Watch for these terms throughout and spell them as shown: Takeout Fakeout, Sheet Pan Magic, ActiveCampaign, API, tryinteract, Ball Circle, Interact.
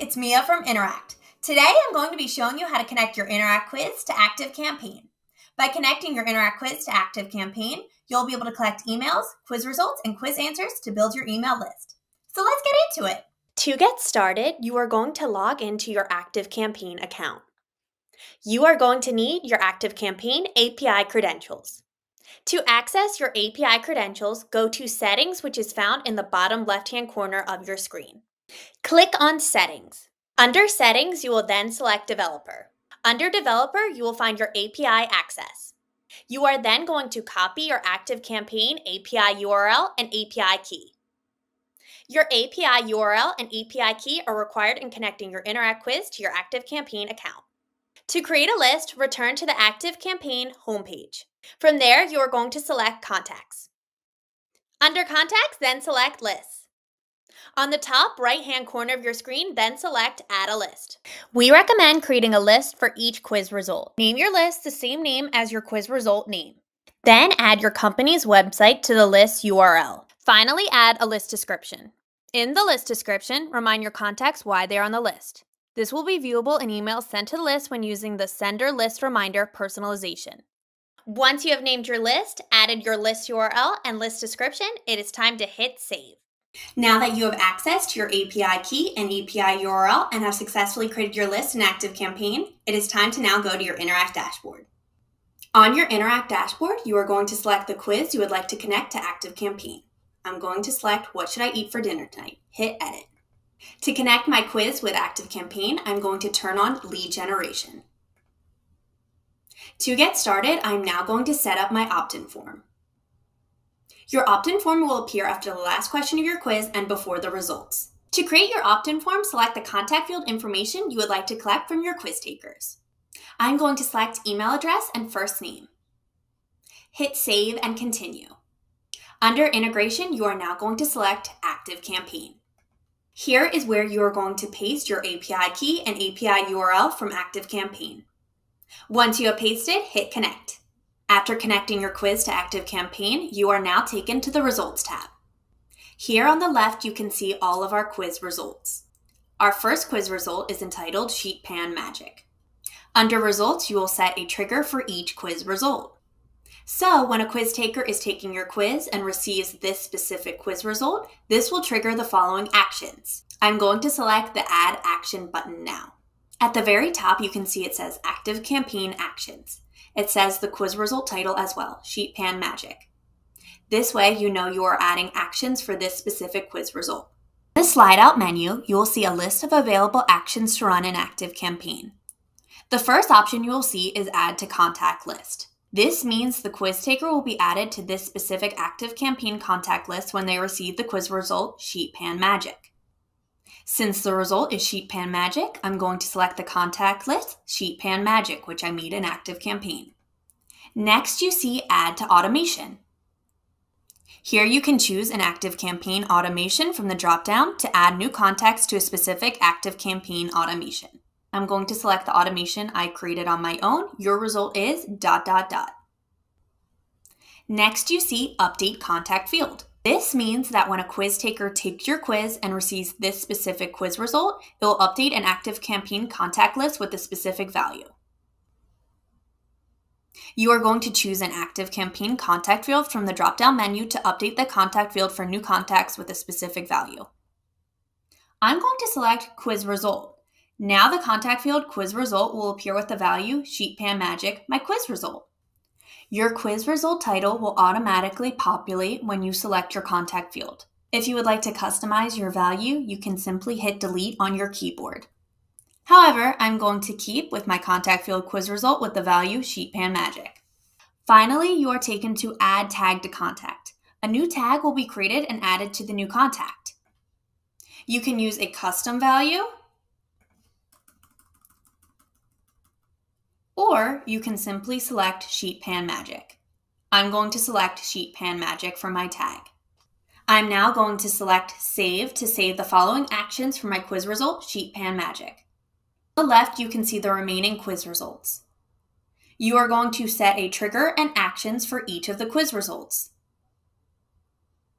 it's Mia from Interact. Today I'm going to be showing you how to connect your Interact quiz to ActiveCampaign. By connecting your Interact quiz to ActiveCampaign, you'll be able to collect emails, quiz results, and quiz answers to build your email list. So let's get into it. To get started, you are going to log into your ActiveCampaign account. You are going to need your ActiveCampaign API credentials. To access your API credentials, go to Settings, which is found in the bottom left-hand corner of your screen. Click on Settings. Under Settings, you will then select Developer. Under Developer, you will find your API access. You are then going to copy your ActiveCampaign API URL and API key. Your API URL and API key are required in connecting your Interact quiz to your ActiveCampaign account. To create a list, return to the ActiveCampaign homepage. From there, you are going to select Contacts. Under Contacts, then select Lists. On the top right-hand corner of your screen, then select Add a List. We recommend creating a list for each quiz result. Name your list the same name as your quiz result name. Then add your company's website to the list URL. Finally, add a list description. In the list description, remind your contacts why they are on the list. This will be viewable in emails sent to the list when using the Sender List Reminder personalization. Once you have named your list, added your list URL and list description, it is time to hit save. Now that you have access to your API key and API URL and have successfully created your list in ActiveCampaign, it is time to now go to your Interact dashboard. On your Interact dashboard, you are going to select the quiz you would like to connect to ActiveCampaign. I'm going to select What Should I Eat for Dinner Tonight? Hit Edit. To connect my quiz with ActiveCampaign, I'm going to turn on Lead Generation. To get started, I'm now going to set up my opt-in form. Your opt-in form will appear after the last question of your quiz and before the results. To create your opt-in form, select the contact field information you would like to collect from your quiz takers. I'm going to select email address and first name. Hit Save and Continue. Under Integration, you are now going to select ActiveCampaign. Here is where you are going to paste your API key and API URL from ActiveCampaign. Once you have pasted, hit Connect. After connecting your quiz to ActiveCampaign, you are now taken to the Results tab. Here on the left, you can see all of our quiz results. Our first quiz result is entitled Sheet Pan Magic. Under Results, you will set a trigger for each quiz result. So when a quiz taker is taking your quiz and receives this specific quiz result, this will trigger the following actions. I'm going to select the Add Action button now. At the very top, you can see it says ActiveCampaign Actions. It says the quiz result title as well, Sheet Pan Magic. This way, you know you are adding actions for this specific quiz result. In the slide out menu, you will see a list of available actions to run in ActiveCampaign. The first option you will see is Add to Contact List. This means the quiz taker will be added to this specific ActiveCampaign contact list when they receive the quiz result, Sheet Pan Magic. Since the result is Sheet Pan Magic, I'm going to select the contact list, Sheet Pan Magic, which I made in ActiveCampaign. Next, you see Add to Automation. Here you can choose an ActiveCampaign automation from the dropdown to add new contacts to a specific ActiveCampaign automation. I'm going to select the automation I created on my own. Your result is ... Next, you see Update Contact Field. This means that when a quiz taker takes your quiz and receives this specific quiz result, it will update an ActiveCampaign contact list with a specific value. You are going to choose an ActiveCampaign contact field from the drop-down menu to update the contact field for new contacts with a specific value. I'm going to select Quiz Result. Now the contact field quiz result will appear with the value Sheet Pan Magic, my quiz result. Your quiz result title will automatically populate when you select your contact field. If you would like to customize your value, you can simply hit delete on your keyboard. However, I'm going to keep with my contact field quiz result with the value Sheet Pan Magic. Finally, you are taken to Add Tag to Contact. A new tag will be created and added to the new contact. You can use a custom value, or you can simply select Sheet Pan Magic. I'm going to select Sheet Pan Magic for my tag. I'm now going to select Save to save the following actions for my quiz result, Sheet Pan Magic. On the left, you can see the remaining quiz results. You are going to set a trigger and actions for each of the quiz results.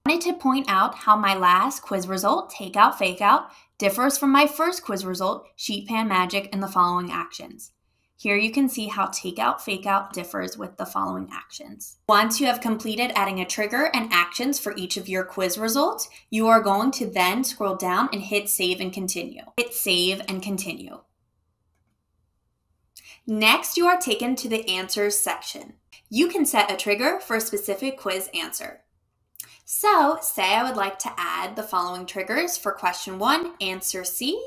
I wanted to point out how my last quiz result, Takeout Fakeout, differs from my first quiz result, Sheet Pan Magic, in the following actions. Here you can see how Takeout Fakeout differs with the following actions. Once you have completed adding a trigger and actions for each of your quiz results, you are going to then scroll down and hit Save and Continue. Hit Save and Continue. Next, you are taken to the Answers section. You can set a trigger for a specific quiz answer. So, say I would like to add the following triggers for question 1, answer C.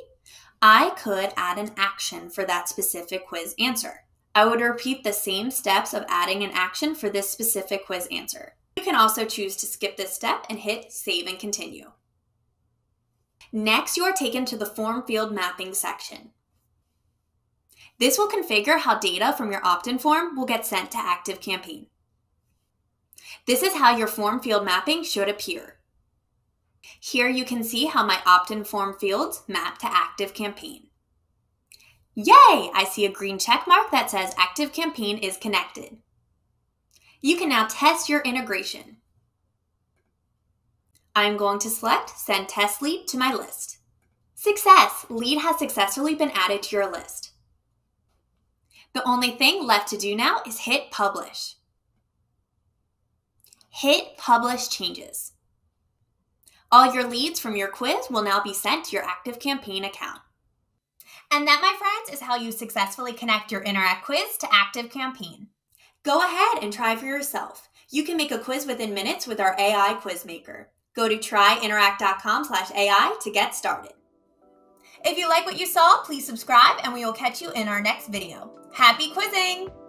I could add an action for that specific quiz answer. I would repeat the same steps of adding an action for this specific quiz answer. You can also choose to skip this step and hit Save and Continue. Next, you are taken to the Form Field Mapping section. This will configure how data from your opt-in form will get sent to ActiveCampaign. This is how your form field mapping should appear. Here you can see how my opt-in form fields map to ActiveCampaign. Yay! I see a green check mark that says ActiveCampaign is connected. You can now test your integration. I'm going to select Send Test Lead to my list. Success! Lead has successfully been added to your list. The only thing left to do now is hit Publish. Hit Publish Changes. All your leads from your quiz will now be sent to your ActiveCampaign account. And that, my friends, is how you successfully connect your Interact quiz to ActiveCampaign. Go ahead and try for yourself. You can make a quiz within minutes with our AI quiz maker. Go to tryinteract.com/AI to get started. If you like what you saw, please subscribe and we will catch you in our next video. Happy quizzing!